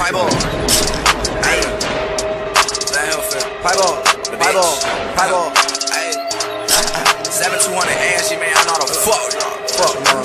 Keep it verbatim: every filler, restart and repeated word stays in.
pipe on. Ayy. Let him feel. Pipe on. Pipe on. Pipe on. Ayy. seven two hundred A and shit, man. I know the fuck, y'all. Fuck, man.